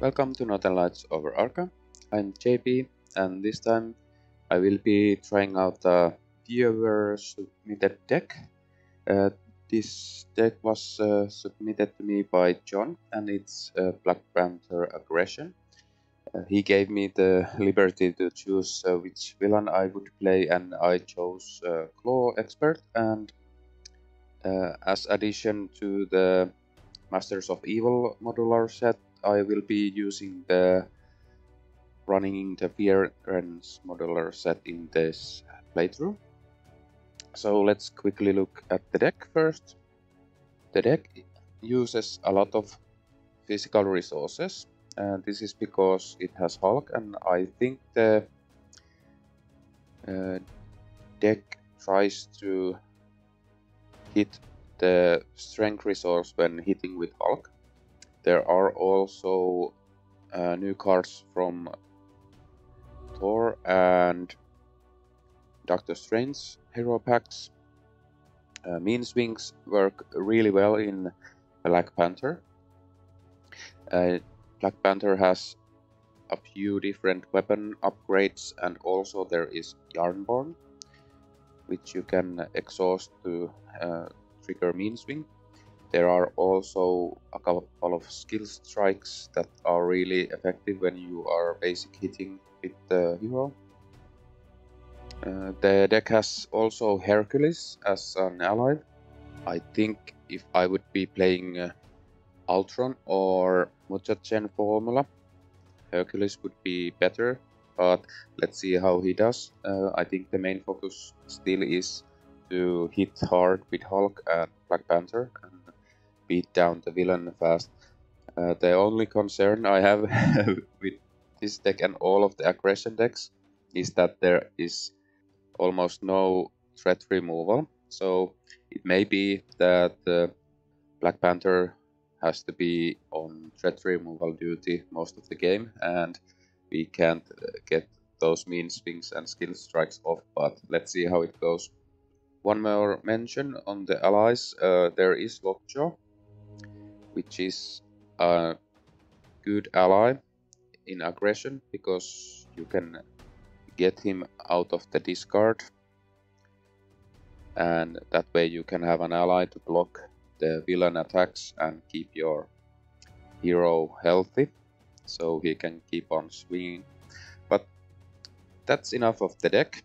Welcome to Not Enlarged Over Arca. I'm JP, and this time I will be trying out a viewer submitted deck. This deck was submitted to me by John, and it's Black Panther Aggression. He gave me the liberty to choose which villain I would play, and I chose Klaw Expert, and as addition to the Masters of Evil modular set, I will be using the Running Interference modular set in this playthrough. So let's quickly look at the deck first. The deck uses a lot of physical resources. This is because it has Hulk, and I think the deck tries to hit the strength resource when hitting with Hulk. There are also new cards from Thor and Doctor Strange hero packs. Mean Swings work really well in Black Panther. Black Panther has a few different weapon upgrades, and also there is Yarnborn, which you can exhaust to trigger Mean Swing. There are also a couple of skill strikes that are really effective when you are basic hitting with the hero. The deck has also Hercules as an ally. I think if I would be playing Ultron or Mutagen formula, Hercules would be better, but let's see how he does. I think the main focus still is to hit hard with Hulk and Black Panther and beat down the villain fast. The only concern I have with this deck and all of the aggression decks is that there is almost no threat removal, so it may be that Black Panther has to be on threat removal duty most of the game, and we can't get those Mean Swings and skill strikes off, but let's see how it goes. One more mention on the allies. There is Lockjaw, which is a good ally in aggression because you can get him out of the discard, and that way you can have an ally to block the villain attacks and keep your hero healthy so he can keep on swinging. But that's enough of the deck.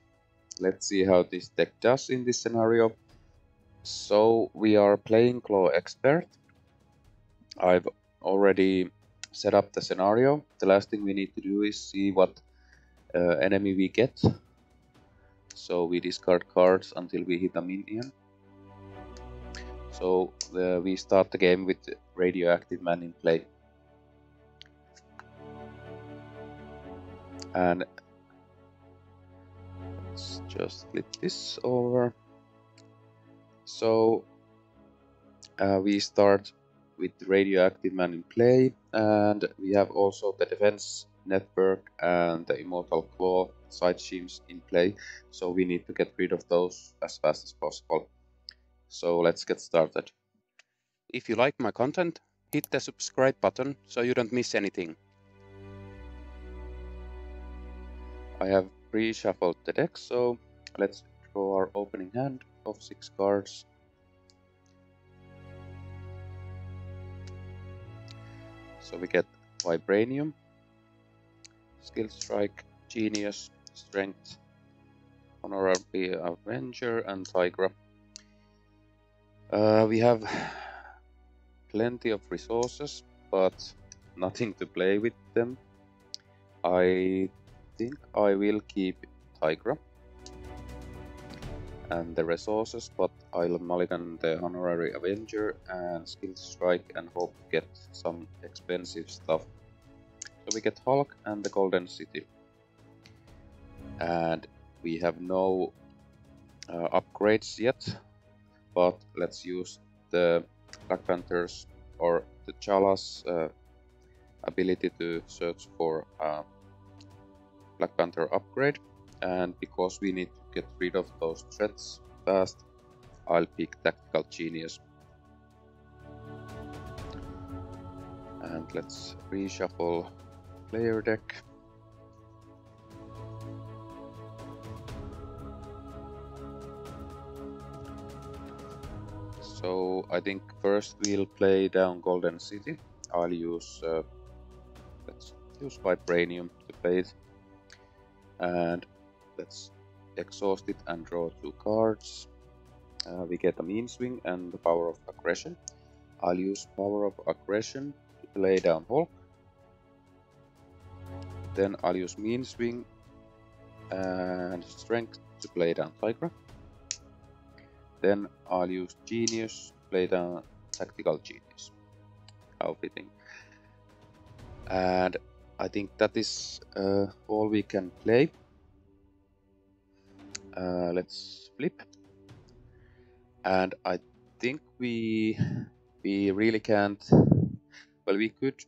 Let's see how this deck does in this scenario. So we are playing Klaw Expert. I've already set up the scenario. The last thing we need to do is see what enemy we get. So we discard cards until we hit a minion. So we start the game with Radioactive Man in play. And let's just flip this over. So we start with Radioactive Man in play, and we have also the Defense Network and the Immortal Claw side schemes in play, so we need to get rid of those as fast as possible. So let's get started. If you like my content, hit the subscribe button so you don't miss anything. I have pre-shuffled the deck, so let's draw our opening hand of 6 cards. So we get Vibranium, Skill Strike, Genius, Strength, Honorary Avenger, and Tigra. We have plenty of resources, but nothing to play with them. I think I will keep Tigra and the resources, but I'll mulligan the Honorary Avenger and Skill Strike and hope to get some expensive stuff. So we get Hulk and the Golden City. And we have no upgrades yet, but let's use the Black Panther's or the Chala's ability to search for Black Panther upgrade, and because we need to get rid of those threats fast, I'll pick Tactical Genius. And let's reshuffle player deck. So I think first we'll play down Golden City. I'll use let's use Vibranium to play it, and let's exhaust it and draw two cards. We get a Mean Swing and the Power of Aggression. I'll use Power of Aggression to play down Hulk. Then I'll use Mean Swing and Strength to play down Tigra. Then I'll use Genius to play down Tactical Genius. How fitting. And I think that is all we can play. Let's flip. And I think we really can't. Well, we could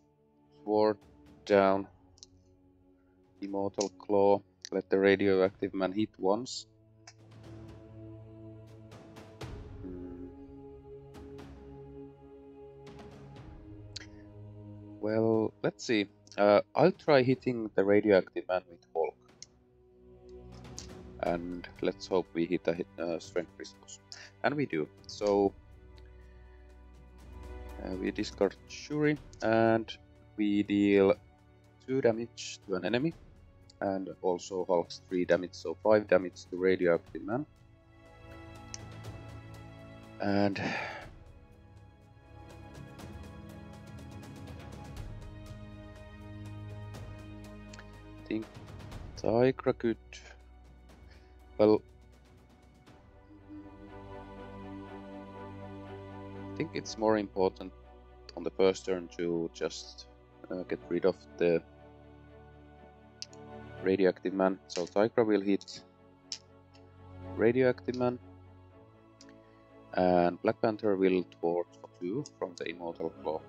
ward down Immortal Claw, let the Radioactive Man hit once. Well, let's see. I'll try hitting the Radioactive Man with Hulk. And let's hope we hit a Strength resource. And we do. So we discard Shuri and we deal 2 damage to an enemy, and also Hulk's 3 damage, so 5 damage to Radioactive Man. And I think Tigra could, well, I think it's more important on the first turn to just get rid of the Radioactive Man. So Tigra will hit Radioactive Man, and Black Panther will thwart for 2 from the Immortal Claw.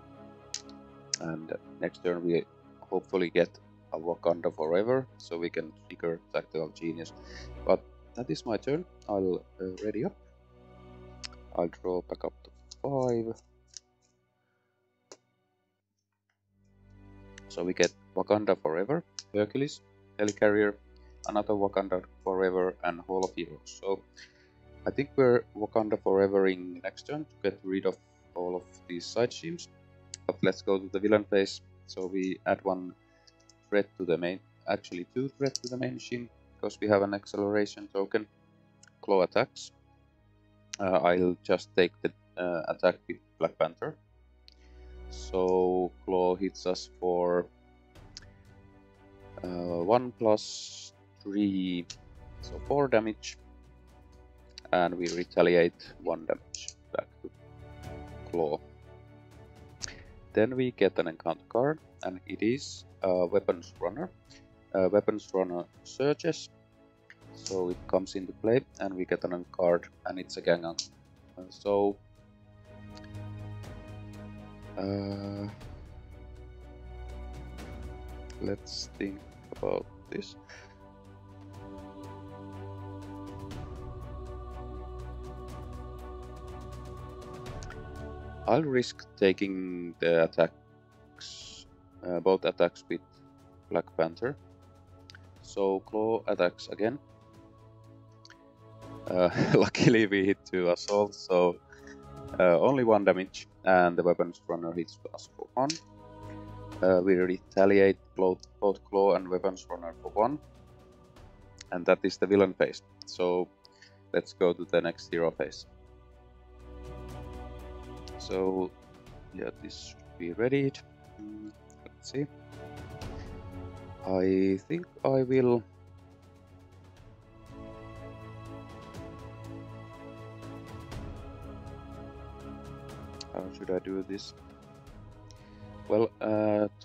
And next turn we hopefully get a Wakanda Forever, so we can trigger Tactical Genius. But that is my turn. I'll ready up. I'll draw back up to 5. So we get Wakanda Forever, Hercules, Helicarrier, another Wakanda Forever, and Hall of Heroes. So I think we're Wakanda Forevering next turn to get rid of all of these side shields. But let's go to the villain phase. So we add 1 threat to the main, actually 2 threat to the main shin, because we have an acceleration token. Klaw attacks. I'll just take the attack with Black Panther. So Klaw hits us for 1 plus 3, so 4 damage, and we retaliate 1 damage back to Klaw. Then we get an encounter card, and it is Weapons Runner. Weapons Runner searches, so it comes into play, and we get an card, and it's a Gangan. So let's think about this. I'll risk taking the attacks, both attacks with Black Panther. So Klaw attacks again. Luckily we hit 2 assaults, so only 1 damage, and the Weapons Runner hits us for 1. We retaliate both Klaw and Weapons Runner for 1. And that is the villain phase. So let's go to the next hero phase. So yeah, this should be readied. Let's see. I think I will how should I do this? Well,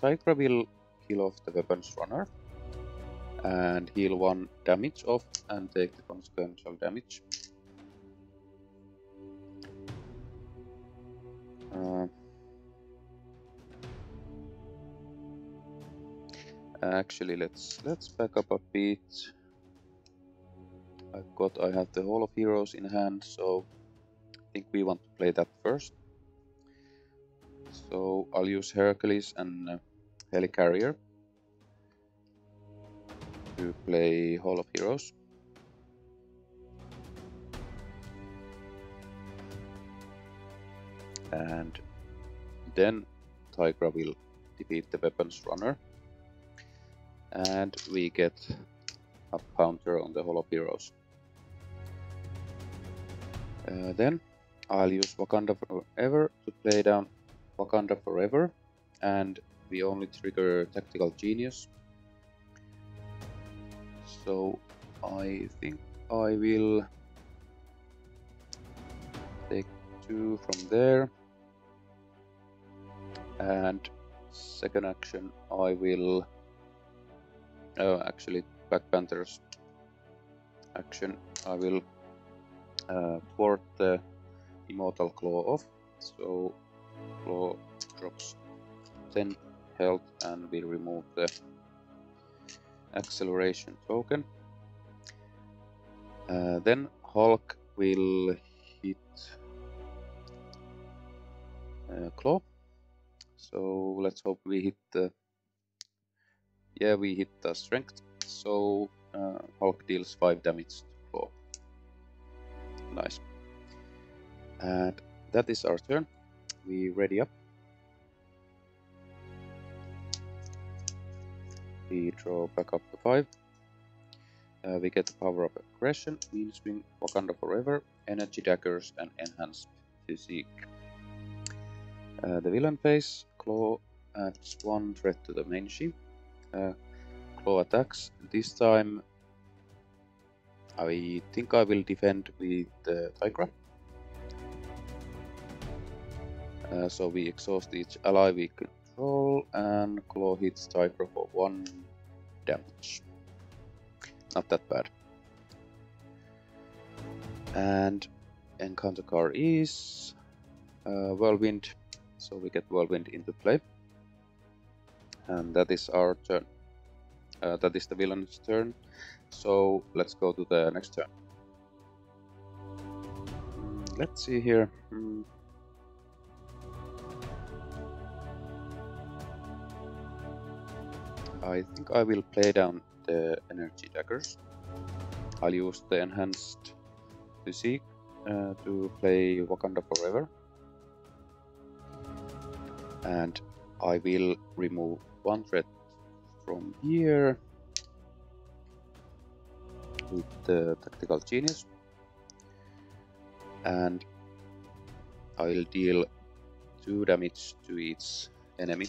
Tigra will kill off the Weapons Runner and heal 1 damage off and take the consequential damage. Actually, let's back up a bit. I have the Hall of Heroes in hand, so I think we want to play that first. So I'll use Hercules and Helicarrier to play Hall of Heroes. And then Tigra will defeat the Weapons Runner. And we get a counter on the Hall of Heroes. Then I'll use Wakanda Forever to play down Wakanda Forever, and we only trigger Tactical Genius. So I think I will take 2 from there, and second action I will... Oh, actually Black Panther's action I will thwart the Immortal Claw off, so Claw drops 10 health and we remove the acceleration token. Then Hulk will hit Claw, so let's hope we hit the... Yeah, we hit the strength, so Hulk deals 5 damage to Claw. Nice. And that is our turn. We ready up. We draw back up to 5. We get the Power of Aggression, Mean Swings, Wakanda Forever, Energy Daggers and Enhanced Physique. The villain phase, Claw adds 1 threat to the main sheet. Claw attacks. This time I think I will defend with Tigra. So we exhaust each ally we control, and Claw hits Tigra for 1 damage. Not that bad. And encounter card is Whirlwind, so we get Whirlwind into play. And that is our turn. That is the villain's turn. So let's go to the next turn. Let's see here. I think I will play down the Energy Daggers. I'll use the Enhanced Physique to play Wakanda Forever. And I will remove 1 threat from here with the Tactical Genius, and I'll deal 2 damage to each enemy.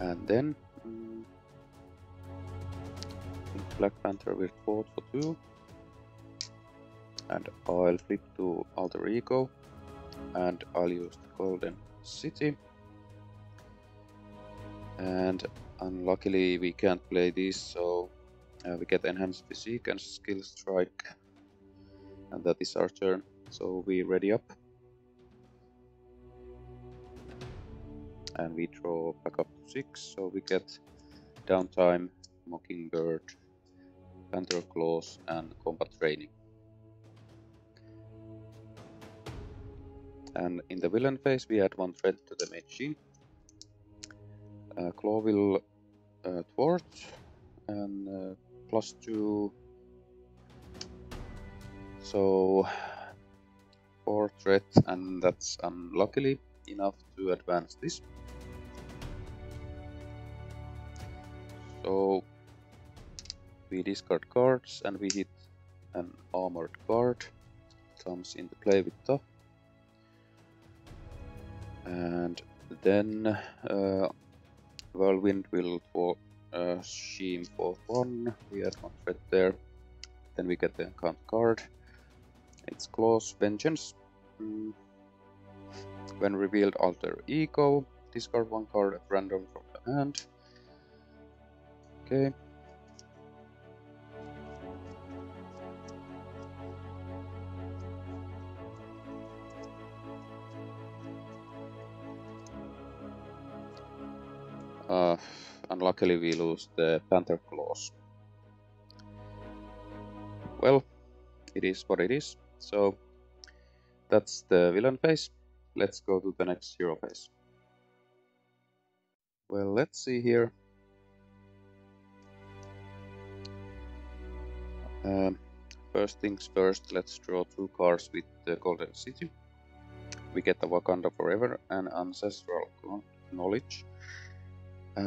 And then Black Panther will thwart for 2, and I'll flip to Alter Ego, and I'll use the Golden City. And unluckily we can't play this, so we get Enhanced Physique and Skill Strike, and that is our turn, so we ready up. And we draw back up to 6, so we get Downtime, Mockingbird, Panther Claws and Combat Training. And in the villain phase we add 1 threat to the machine. Claw will thwart, and +2, so 4 threat, and that's unluckily enough to advance this. So we discard cards and we hit an Armored Guard. Comes into play with Tough. And then Whirlwind will thwart Sheem for 1. We add 1 threat there. Then we get the encounter card. It's Claw's Vengeance. When revealed, Alter Ego, discard 1 card at random from the hand. Okay. Unluckily we lose the Panther Claws. Well, it is what it is. So That's the villain phase. Let's go to the next hero phase. Well, let's see here. First things first, let's draw two cards with the Golden City. We get the Wakanda Forever and Ancestral Knowledge. I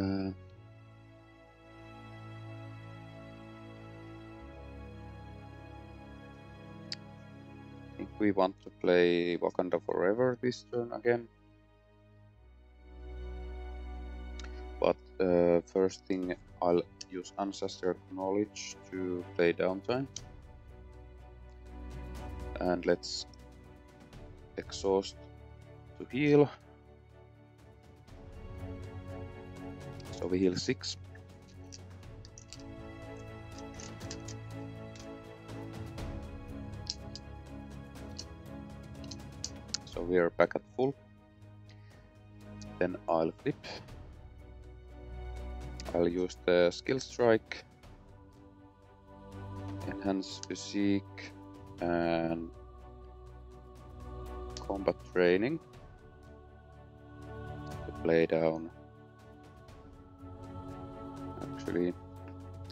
think we want to play Wakanda Forever this turn again. But first thing, I'll use Ancestral Knowledge to play downtime. And let's exhaust to heal. So we heal 6. So we are back at full. Then I'll flip. I'll use the Skill Strike, Enhanced Physique, and Combat Training to play down. Actually,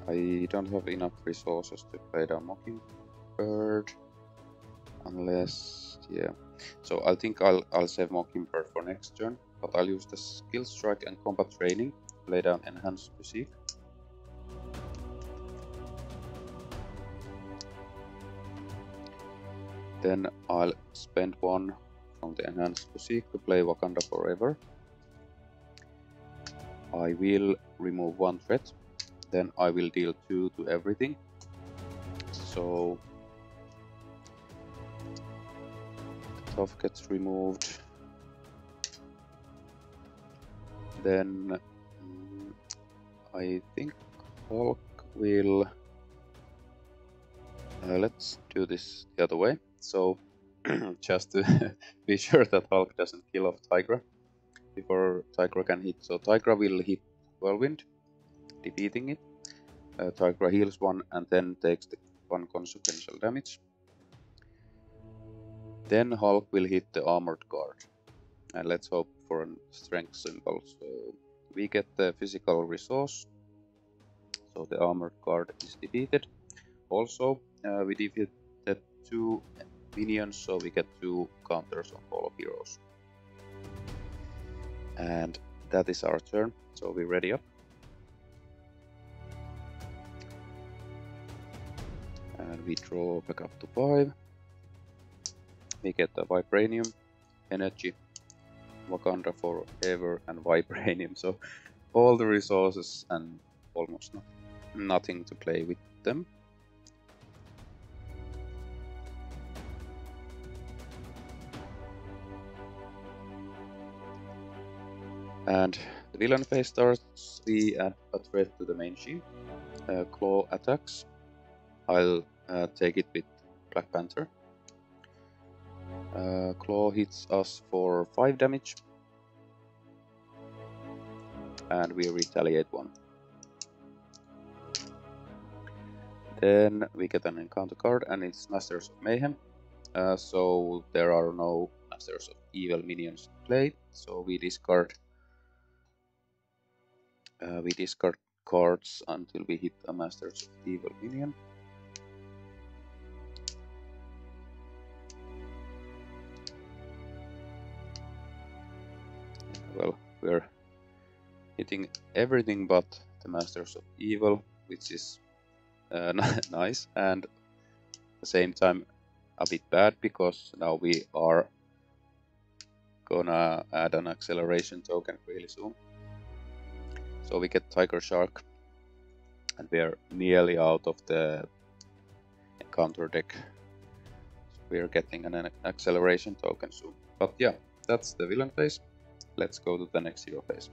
I don't have enough resources to play down Mockingbird, unless, yeah. So I think I'll save Mockingbird for next turn, but I'll use the Skill Strike and Combat Training to play down Enhanced Physique. Then I'll spend one from the Enhanced Physique to play Wakanda Forever. I will remove one threat, then I will deal 2 to everything. So stuff gets removed. Then I think Hulk will... let's do this the other way. So, just to be sure that Hulk doesn't kill off Tigra before Tigra can hit. So Tigra will hit Whirlwind, defeating it. Tigra heals 1 and then takes the 1 consequential damage. Then Hulk will hit the Armored Guard. And let's hope for a strength symbol. So we get the physical resource. So the Armored Guard is defeated. Also, we defeated 2 minions, so we get 2 counters on Hall of Heroes. And that is our turn, so we ready up. And we draw back up to 5. We get the Vibranium, Energy, Wakanda Forever and Vibranium. So all the resources and almost nothing to play with them. And the villain phase starts. We add a threat to the main shield. Klaw attacks. I'll take it with Black Panther. Klaw hits us for 5 damage. And we retaliate 1. Then we get an encounter card and it's Masters of Mayhem. So there are no Masters of Evil minions played. So we discard. We discard cards until we hit a Masters of Evil minion. Well, we're hitting everything but the Masters of Evil, which is nice, and at the same time a bit bad, because now we are gonna add an acceleration token really soon. So we get Tiger Shark, and we are nearly out of the encounter deck. So we are getting an acceleration token soon. But yeah, that's the villain phase. Let's go to the next hero phase.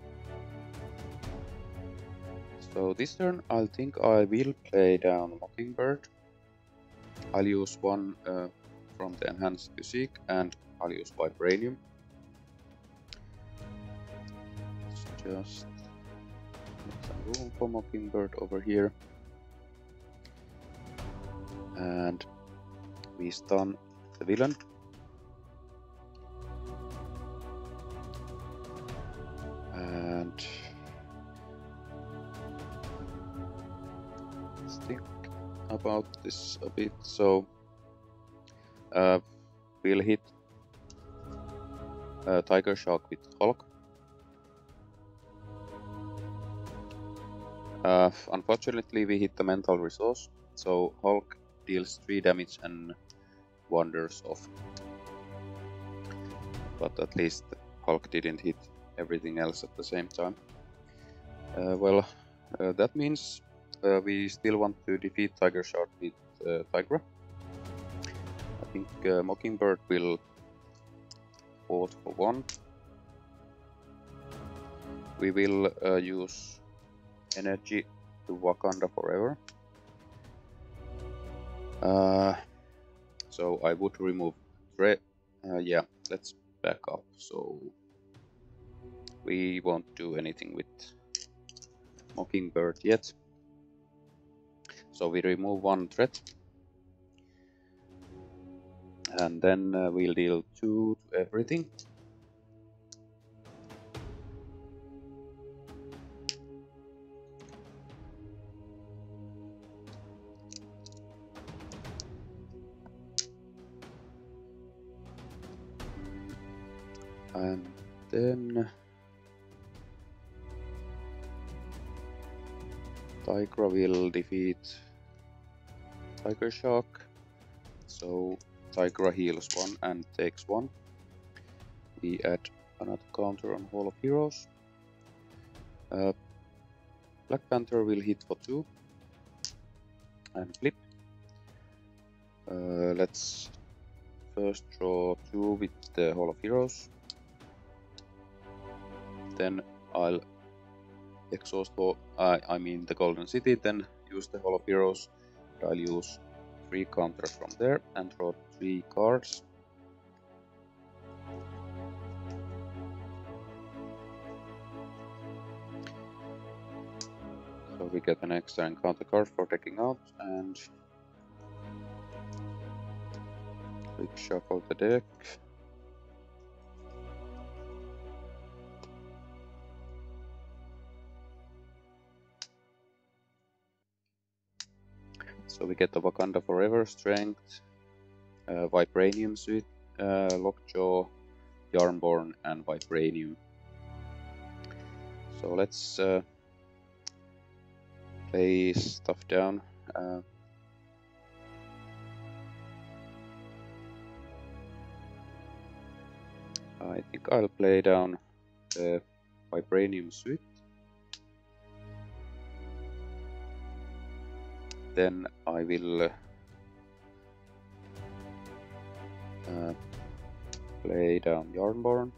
So this turn I think I will play down Mockingbird. I'll use 1 from the Enhanced Physique, and I'll use Vibranium. Let's just... some room for Mockingbird over here, and we stun the villain. and let's think about this a bit. So we'll hit Tiger Shark with Hulk. Unfortunately we hit the mental resource, so Hulk deals 3 damage and wanders off. But at least Hulk didn't hit everything else at the same time. That means we still want to defeat Tiger Shark with Tigra. I think Mockingbird will port for 1. We will use energy to Wakanda Forever. So I would remove threat. Yeah, let's back up. So we won't do anything with Mockingbird yet. So we remove 1 threat. And then we'll deal 2 to everything. And then Tigra will defeat Tiger Shark. So Tigra heals 1 and takes 1. We add another counter on Hall of Heroes. Black Panther will hit for 2 and flip. Let's first draw 2 with the Hall of Heroes. Then I'll exhaust for, I mean the Golden City, then use the Hall of Heroes. I'll use 3 counters from there and draw 3 cards. So we get an extra encounter card for taking out, and quick shuffle the deck. So we get the Wakanda Forever, Strength, Vibranium Suit, Lockjaw, Yarnborn and Vibranium. So let's play stuff down. I think I'll play down the Vibranium Suit. Then I will play down Yarnborn.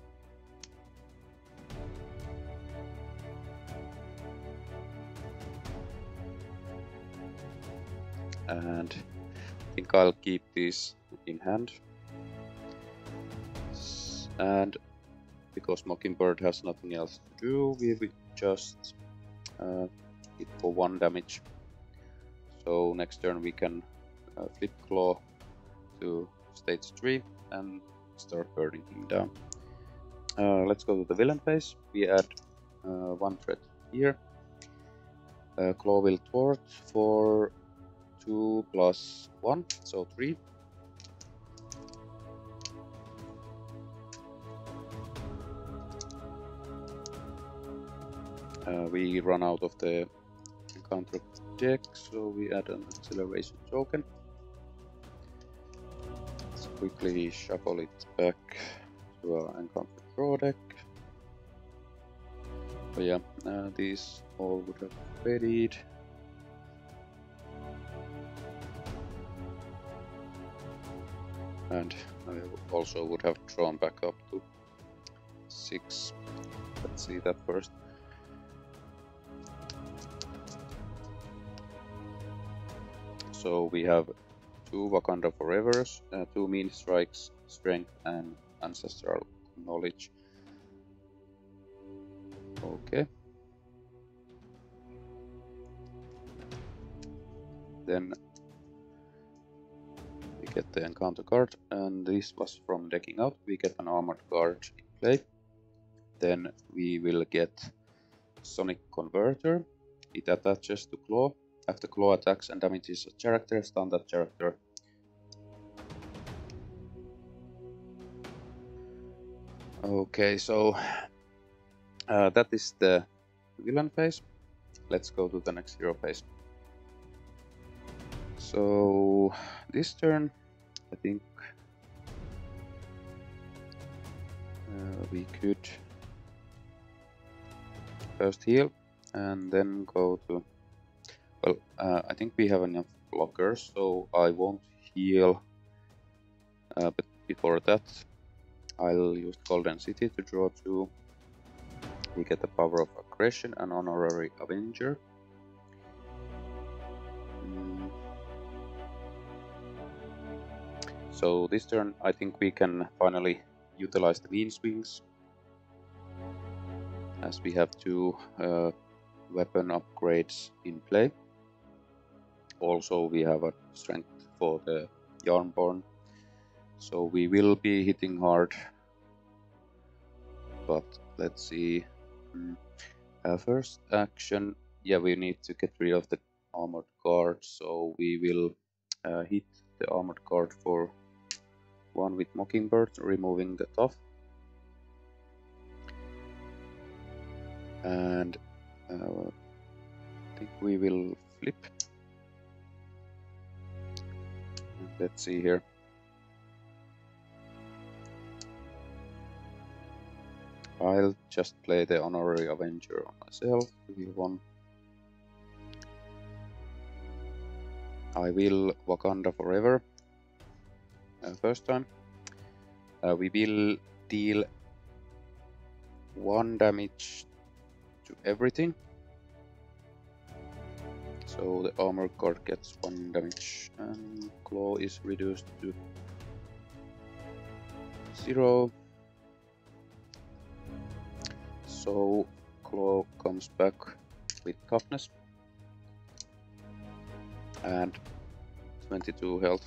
And I think I'll keep this in hand. And because Mockingbird has nothing else to do, we will just hit for 1 damage. So next turn we can flip Klaw to stage 3 and start burning him down. Let's go to the villain phase. We add 1 threat here. Klaw will thwart for 2 plus 1, so 3. We run out of the counter deck, so we add an acceleration token. Let's quickly shuffle it back to our encounter draw deck. But yeah, these all would have faded. And I also would have drawn back up to 6. Let's see that first. So we have 2 Wakanda Forevers, 2 Mean Strikes, Strength and Ancestral Knowledge. Okay. Then we get the encounter card, and this was from decking out. We get an Armored Guard in play. Then we will get Sonic Converter. It attaches to Klaw. After Klaw attacks and damages a character, stun that character. Okay, so that is the villain phase. Let's go to the next hero phase. So this turn, I think we could first heal and then go to... Well, I think we have enough blockers, so I won't heal, but before that I'll use Golden City to draw 2. We get the Power of Aggression and Honorary Avenger. So this turn I think we can finally utilize the Mean Swings, as we have 2 weapon upgrades in play. Also we have a strength for the Yarnborn. So we will be hitting hard, but let's see. First action, yeah, we need to get rid of the Armored Guard, so we will hit the Armored Guard for 1 with Mockingbird, removing the tough. And I think we will flip. Let's see here. I'll just play the Honorary Avenger on myself, reveal 1. I will Wakanda Forever first time. We will deal 1 damage to everything. So the Armored Guard gets 1 damage and Klaw is reduced to 0. So Klaw comes back with toughness and 22 health.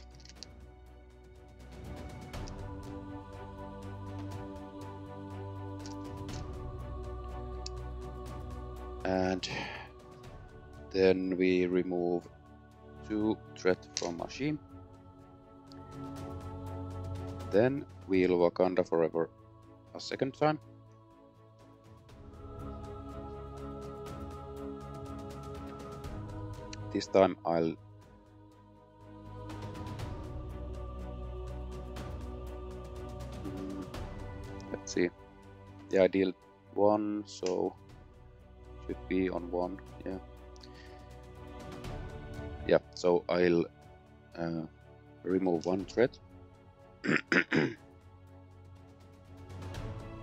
And then we remove 2 threat from machine. Then we'll Wakanda Forever a second time. This time I'll let's see. Yeah, I deal 1, so should be on 1. Yeah. Yeah. So I'll remove 1 threat.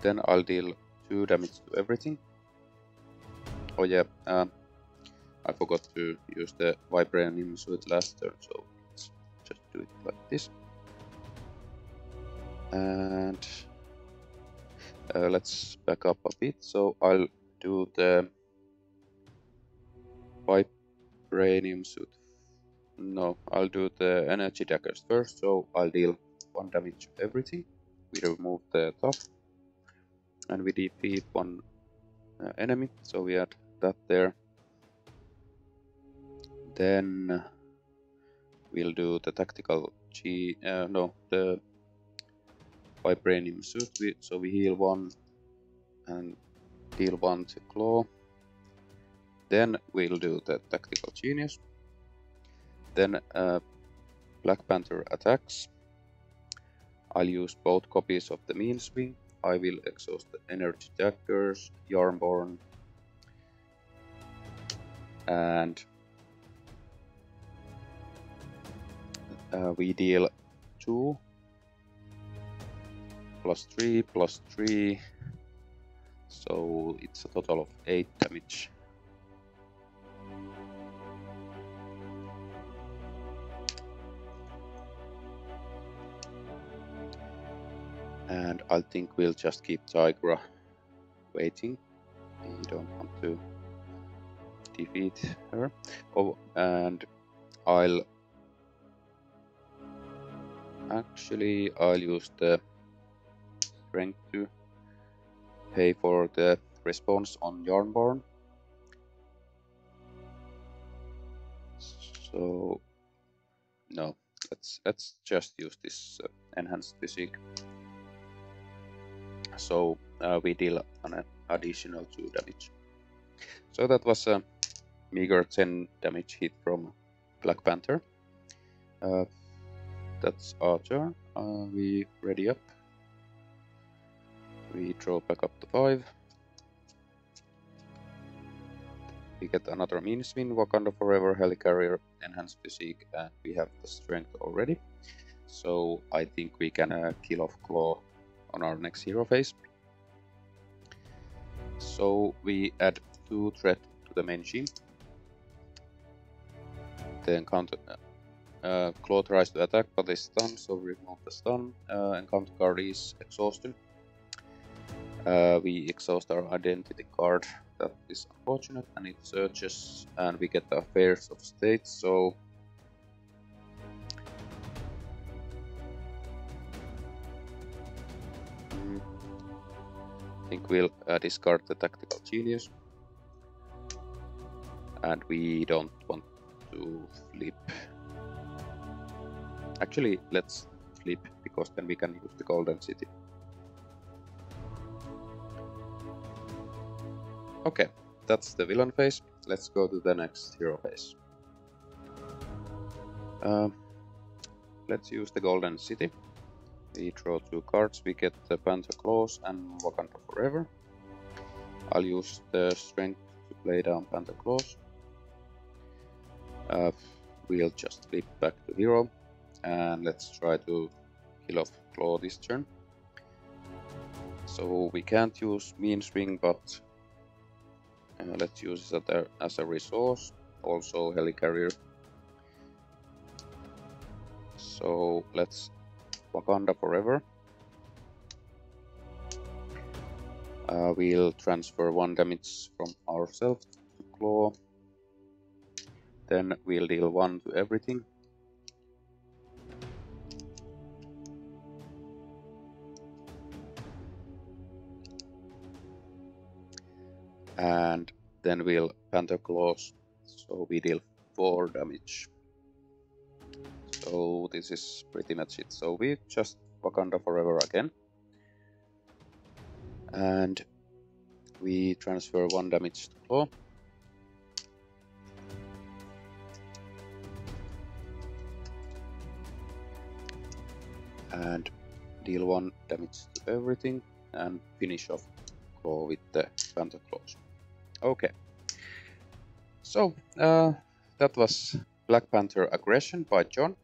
Then I'll deal 2 damage to everything. Oh yeah. I forgot to use the Vibranium Suit last turn, so let's just do it like this. And let's back up a bit, so I'll do the Vibranium Suit. No, I'll do the Energy Daggers first, so I'll deal 1 damage to everything. We remove the top, and we defeat 1 enemy, so we add that there. Then we'll do the Tactical the Vibranium Suit, so we heal 1 and deal 1 to Klaw. Then we'll do the Tactical Genius. Then Black Panther attacks. I'll use both copies of the Mean Swing. I will exhaust the Energy Daggers, Yarnborn, and we deal 2 plus 3 plus 3, so it's a total of 8 damage. And I think we'll just keep Tigra waiting. We don't want to defeat her. Oh, and I'll... Actually, I'll use the strength to pay for the response on Yarnborn, So no, let's just use this enhanced physique. So we deal an additional 2 damage. So that was a meager 10 damage hit from Black Panther. That's our turn. We ready up. We draw back up to 5. We get another Mean Swing, Wakanda Forever, Helicarrier, Enhanced Physique, and we have the Strength already. So I think we can kill off Klaw on our next hero phase. So we add 2 threat to the main gene. Then counter. Klaw tries to attack, but is stunned, so we remove the stun. Encounter card is exhausted. We exhaust our identity card. That is unfortunate, and it searches, and we get the Affairs of State, so I think we'll discard the Tactical Genius, and we don't want to flip. Actually, let's flip, because then we can use the Golden City. Okay, that's the villain phase. Let's go to the next hero phase. Let's use the Golden City. We draw 2 cards, we get the Panther Claws and Wakanda Forever. I'll use the Strength to play down Panther Claws. We'll just flip back to hero, and let's try to kill off Klaw this turn. So we can't use Mean Swing, but let's use that as a resource, also Helicarrier. So let's Wakanda Forever. We'll transfer 1 damage from ourselves to Klaw. Then we'll deal 1 to everything. And then we'll Panther Claws, so we deal 4 damage. So this is pretty much it. So we just Wakanda Forever again. And we transfer 1 damage to Klaw. And deal 1 damage to everything and finish off Klaw with the Panther Claws. Okay, so that was Black Panther Aggression by John.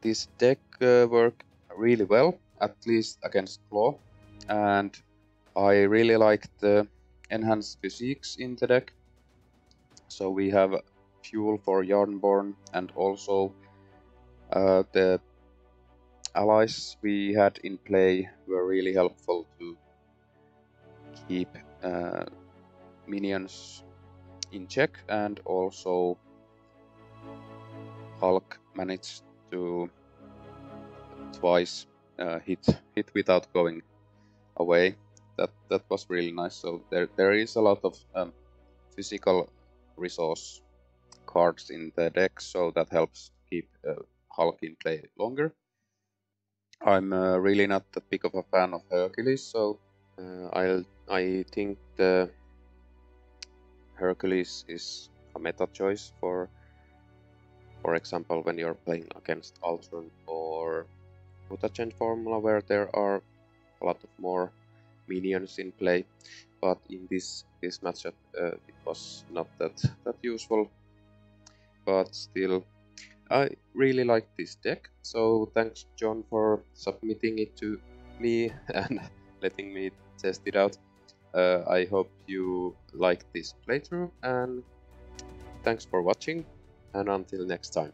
This deck worked really well, at least against Klaw, and I really like the enhanced physiques in the deck. So we have fuel for Yarnborn, and also the allies we had in play were really helpful to keep minions in check, and also Hulk managed to twice hit without going away. That was really nice. So there is a lot of physical resource cards in the deck, so that helps keep Hulk in play longer. I'm really not that big of a fan of Hercules, so I think the Hercules is a meta choice for example, when you're playing against Ultron or Mutagen formula, where there are a lot of more minions in play. But in this matchup, it was not that useful. But still, I really like this deck. So thanks, John, for submitting it to me and letting me test it out. I hope you like this playthrough, and thanks for watching, and until next time.